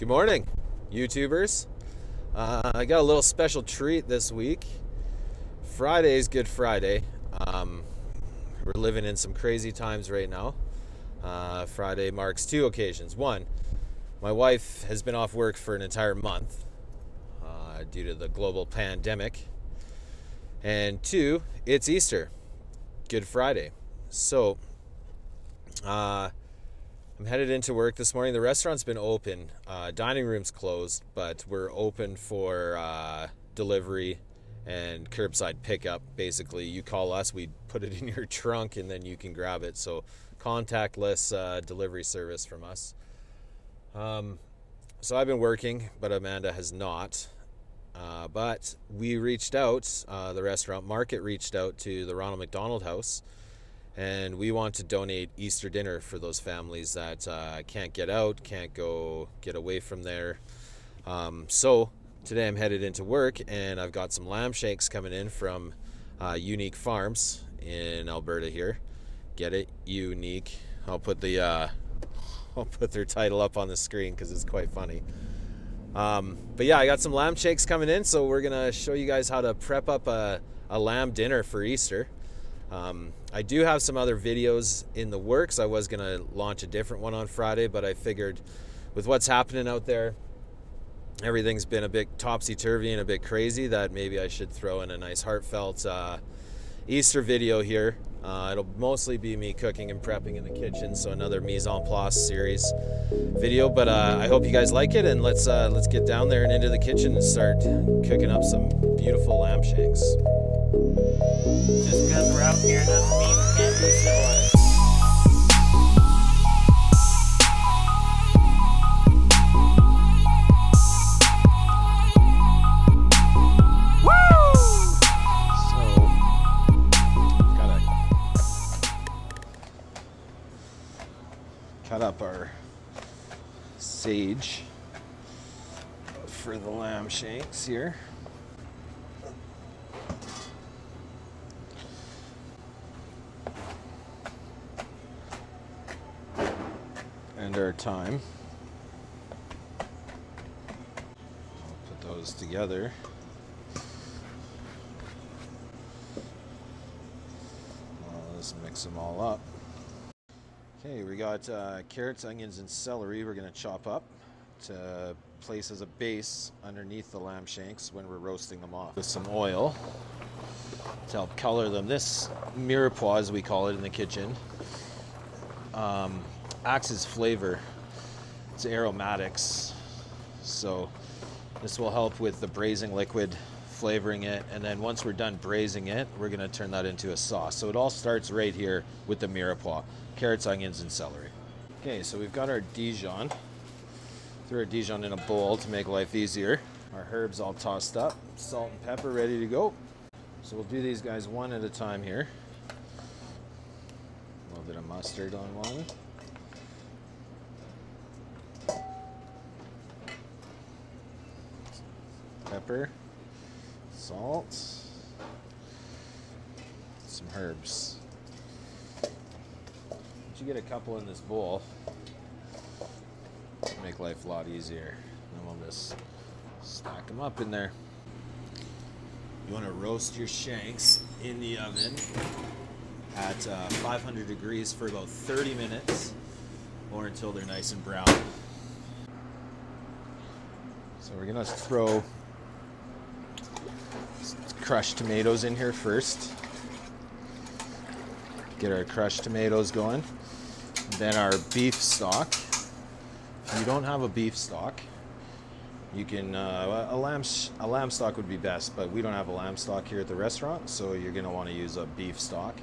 Good morning, YouTubers. I got a little special treat this week. Friday is Good Friday. We're living in some crazy times right now. Friday marks two occasions. One, my wife has been off work for an entire month due to the global pandemic. And two, it's Easter, Good Friday. So I'm headed into work this morning. The restaurant's been open. Dining room's closed, but we're open for delivery and curbside pickup. Basically, you call us, we put it in your trunk, and then you can grab it. So contactless delivery service from us. So I've been working, but Amanda has not. But we reached out, the restaurant market reached out to the Ronald McDonald House, and we want to donate Easter dinner for those families that can't get out, can't go get away from there. So today I'm headed into work, and I've got some lamb shanks coming in from Unique Farms in Alberta here. Get it? Unique. I'll put their title up on the screen because it's quite funny. But yeah, I got some lamb shanks coming in, so we're gonna show you guys how to prep up a lamb dinner for Easter. I do have some other videos in the works. I was gonna launch a different one on Friday, but I figured with what's happening out there, everything's been a bit topsy-turvy and a bit crazy, that maybe I should throw in a nice heartfelt Easter video here. It'll mostly be me cooking and prepping in the kitchen, so another mise en place series video. But I hope you guys like it, and let's get down there and into the kitchen and start cooking up some beautiful lamb shanks. Just because we're out here doesn't mean we can't do civilized. Cut up our sage for the lamb shanks here. And our thyme. I'll put those together. I'll just mix them all up. Okay, we got carrots, onions, and celery we're going to chop up to place as a base underneath the lamb shanks when we're roasting them off. With some oil to help color them. This mirepoix, as we call it in the kitchen, acts as flavor. It's aromatics. So this will help with the braising liquid, flavoring it, and then once we're done braising it, we're going to turn that into a sauce. So it all starts right here with the mirepoix, carrots, onions, and celery. Okay, so we've got our Dijon. Threw our Dijon in a bowl to make life easier. Our herbs all tossed up, salt and pepper ready to go. So we'll do these guys one at a time here. A little bit of mustard on one. Pepper. Salt, some herbs. You get a couple in this bowl to make life a lot easier. And then we'll just stack them up in there. You want to roast your shanks in the oven at 500 degrees for about 30 minutes or until they're nice and brown. So we're gonna throw crushed tomatoes in here first. Get our crushed tomatoes going. And then our beef stock. If you don't have a beef stock, you can a lamb stock would be best, but we don't have a lamb stock here at the restaurant, so you're going to want to use a beef stock.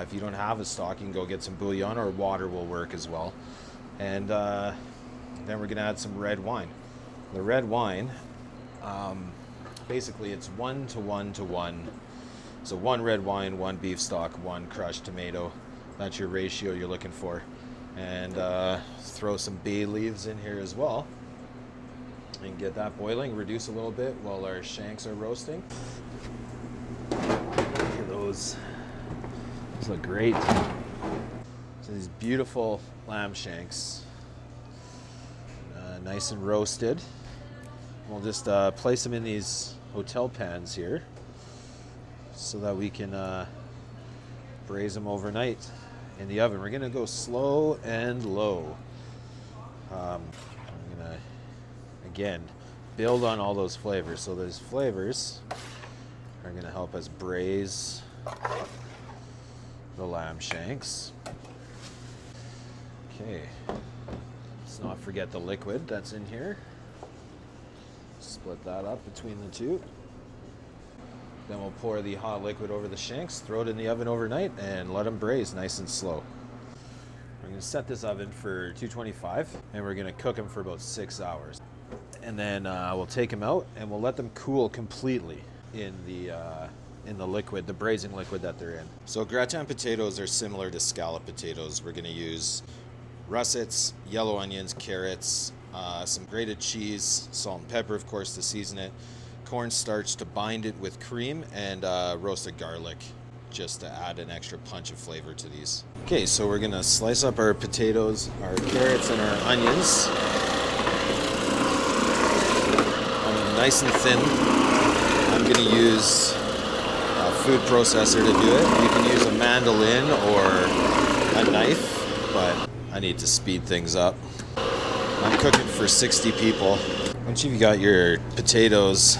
If you don't have a stock, you can go get some bouillon or water will work as well. And then we're going to add some red wine. The red wine. Basically, it's 1 to 1 to 1. So 1 red wine, 1 beef stock, 1 crushed tomato. That's your ratio you're looking for. And throw some bay leaves in here as well. And get that boiling, reduce a little bit while our shanks are roasting. Look at those look great. So these beautiful lamb shanks. nice and roasted. We'll just place them in these hotel pans here so that we can braise them overnight in the oven. We're gonna go slow and low. I'm gonna, again, build on all those flavors. So those flavors are gonna help us braise the lamb shanks. Okay, let's not forget the liquid that's in here. Split that up between the two. Then we'll pour the hot liquid over the shanks, throw it in the oven overnight, and let them braise nice and slow. We're gonna set this oven for 225, and we're gonna cook them for about 6 hours. And then we'll take them out, and we'll let them cool completely in the liquid, the braising liquid that they're in. So gratin potatoes are similar to scallop potatoes. We're gonna use russets, yellow onions, carrots, some grated cheese, salt and pepper, of course, to season it, cornstarch to bind it with cream, and roasted garlic just to add an extra punch of flavor to these. Okay, so we're gonna slice up our potatoes, our carrots, and our onions nice and thin. I'm gonna use a food processor to do it. You can use a mandolin or a knife, but I need to speed things up. I'm cooking for 60 people. Once you've got your potatoes,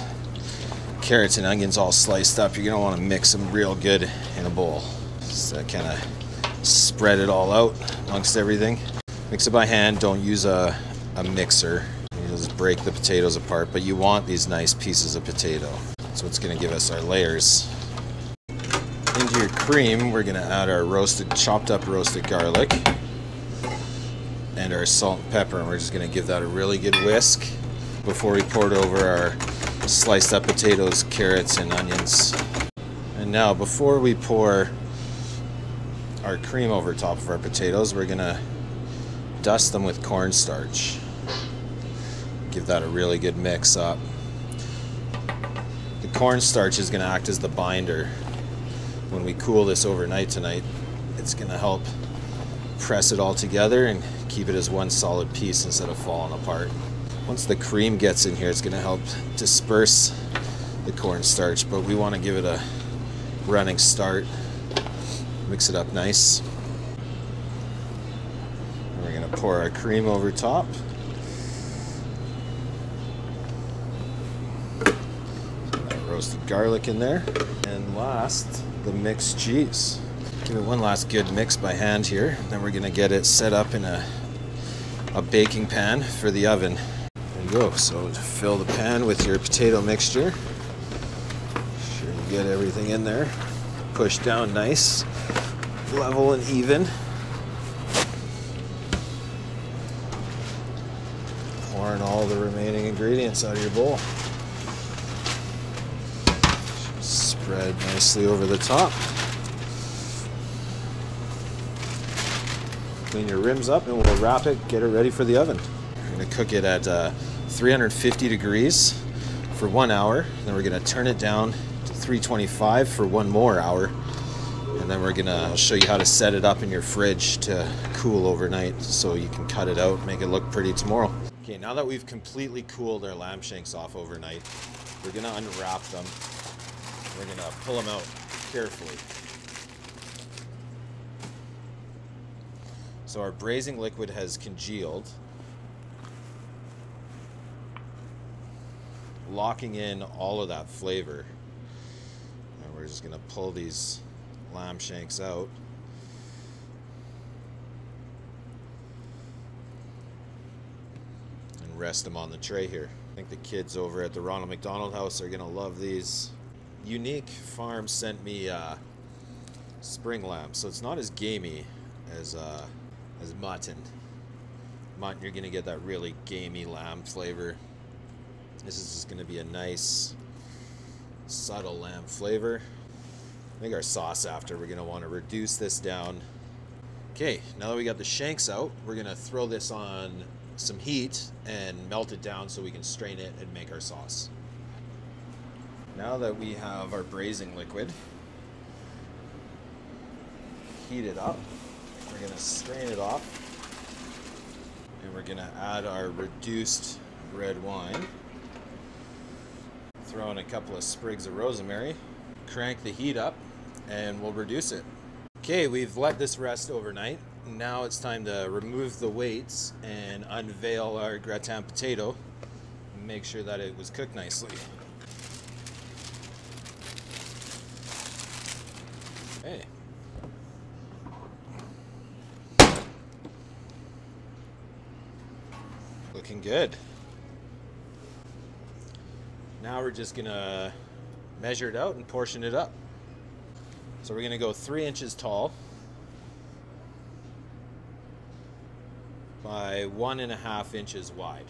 carrots, and onions all sliced up, you're gonna wanna mix them real good in a bowl. Just kinda spread it all out amongst everything. Mix it by hand, don't use a mixer. Break the potatoes apart, but you want these nice pieces of potato. So it's going to give us our layers. Into your cream, we're going to add our chopped up roasted garlic and our salt and pepper, and we're just going to give that a really good whisk before we pour it over our sliced up potatoes, carrots, and onions. And now, before we pour our cream over top of our potatoes, we're going to dust them with cornstarch. Give that a really good mix up. The cornstarch is going to act as the binder. When we cool this overnight tonight, it's going to help press it all together and keep it as one solid piece instead of falling apart. Once the cream gets in here, it's going to help disperse the cornstarch, but we want to give it a running start. Mix it up nice. And we're going to pour our cream over top. Roasted garlic in there, and last, the mixed cheese. Give it one last good mix by hand here, then we're gonna get it set up in a baking pan for the oven. There you go. So fill the pan with your potato mixture. Sure you get everything in there. Push down nice, level and even. Pouring all the remaining ingredients out of your bowl. Spread nicely over the top. Clean your rims up, and we'll wrap it, get it ready for the oven. We're going to cook it at 350 degrees for 1 hour. Then we're going to turn it down to 325 for 1 more hour. And then we're going to show you how to set it up in your fridge to cool overnight so you can cut it out, make it look pretty tomorrow. Okay, now that we've completely cooled our lamb shanks off overnight, we're going to unwrap them. We're going to pull them out carefully. So our braising liquid has congealed, locking in all of that flavor. And we're just going to pull these lamb shanks out. And rest them on the tray here. I think the kids over at the Ronald McDonald House are going to love these. Unique Farms sent me spring lamb, so it's not as gamey as mutton. Mutton, you're gonna get that really gamey lamb flavor. This is just gonna be a nice, subtle lamb flavor. Make our sauce after. We're gonna want to reduce this down. Okay, now that we got the shanks out, we're gonna throw this on some heat and melt it down so we can strain it and make our sauce. Now that we have our braising liquid heated up, we're going to strain it off, and we're going to add our reduced red wine. Throw in a couple of sprigs of rosemary, crank the heat up, and we'll reduce it. Okay, we've let this rest overnight. Now it's time to remove the weights and unveil our gratin potato. Make sure that it was cooked nicely. Okay. Looking good. Now we're just gonna measure it out and portion it up. So we're gonna go 3 inches tall by 1.5 inches wide.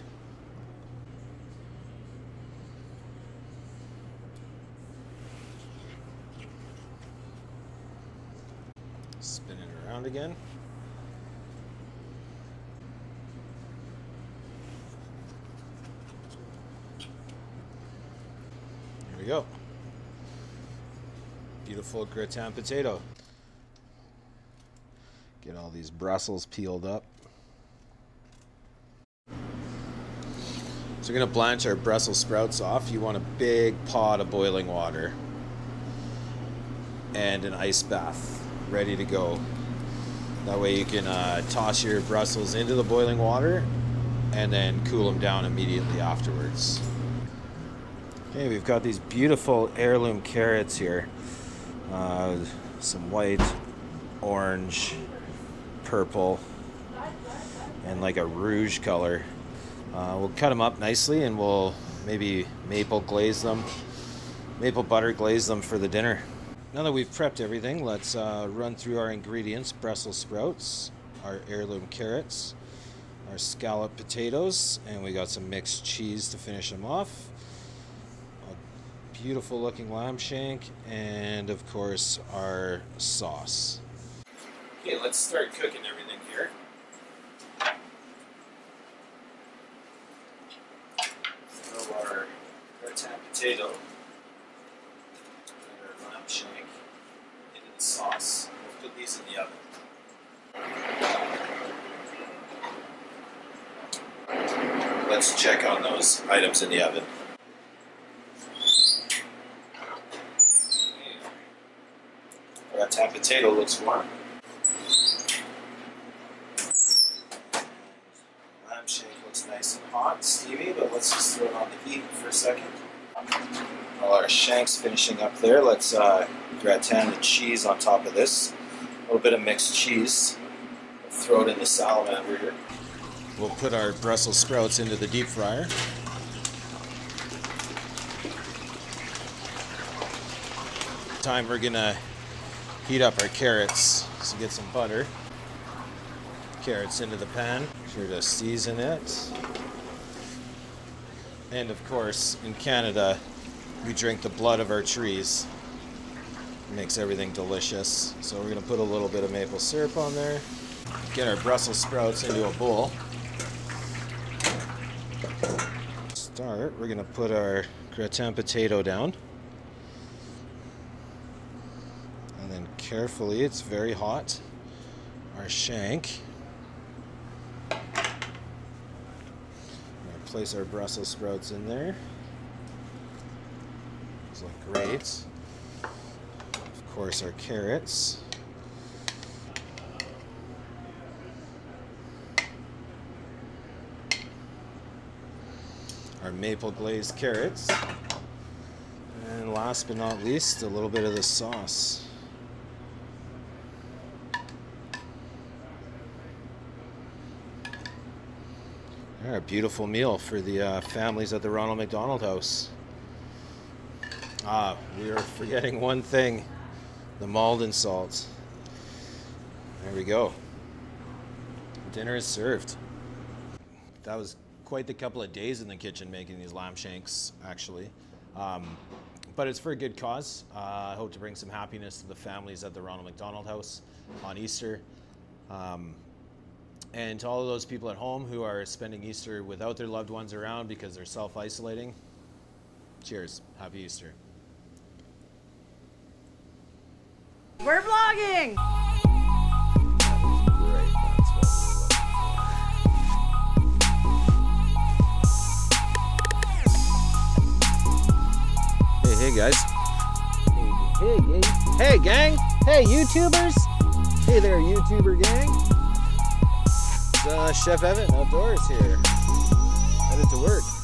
Spin it around again. There we go. Beautiful gratin potato. Get all these Brussels peeled up. So we're going to blanch our Brussels sprouts off. You want a big pot of boiling water and an ice bath ready to go. That way you can toss your Brussels into the boiling water and then cool them down immediately afterwards. Okay, we've got these beautiful heirloom carrots here. Some white, orange, purple, and like a rouge color. We'll cut them up nicely and we'll maybe maple butter glaze them for the dinner. Now that we've prepped everything, let's run through our ingredients. Brussels sprouts, our heirloom carrots, our scalloped potatoes, and we got some mixed cheese to finish them off. Beautiful looking lamb shank, and of course our sauce. Okay, let's start cooking everything here. Throw our gratin potato and our lamb shank into the sauce. We'll put these in the oven. Let's check on those items in the oven. That potato looks warm. Lamb shank looks nice and hot, steamy, but let's just throw it on the heat for a second. While our shank's finishing up there, let's gratin the cheese on top of this. A little bit of mixed cheese. We'll throw it in the salamander here. We'll put our Brussels sprouts into the deep fryer. Time we're gonna heat up our carrots, so get some butter. Carrots into the pan, make sure to season it. And of course, in Canada, we drink the blood of our trees. It makes everything delicious. So we're gonna put a little bit of maple syrup on there. Get our Brussels sprouts into a bowl. We're gonna put our gratin potato down. Carefully, it's very hot. Our shank. We're gonna place our Brussels sprouts in there. Those look great. Of course, our carrots. Our maple glazed carrots. And last but not least, a little bit of the sauce. A beautiful meal for the families at the Ronald McDonald House. We are forgetting one thing, the Maldon salt. There we go. Dinner is served. That was quite the couple of days in the kitchen making these lamb shanks, actually. But it's for a good cause. I hope to bring some happiness to the families at the Ronald McDonald House on Easter. And to all of those people at home who are spending Easter without their loved ones around because they're self-isolating, cheers. Happy Easter. We're vlogging! Great. Hey guys. Hey, hey, hey. Hey gang. Hey YouTubers. Hey there YouTuber gang. It's Chef Evan outdoors here. Headed to work.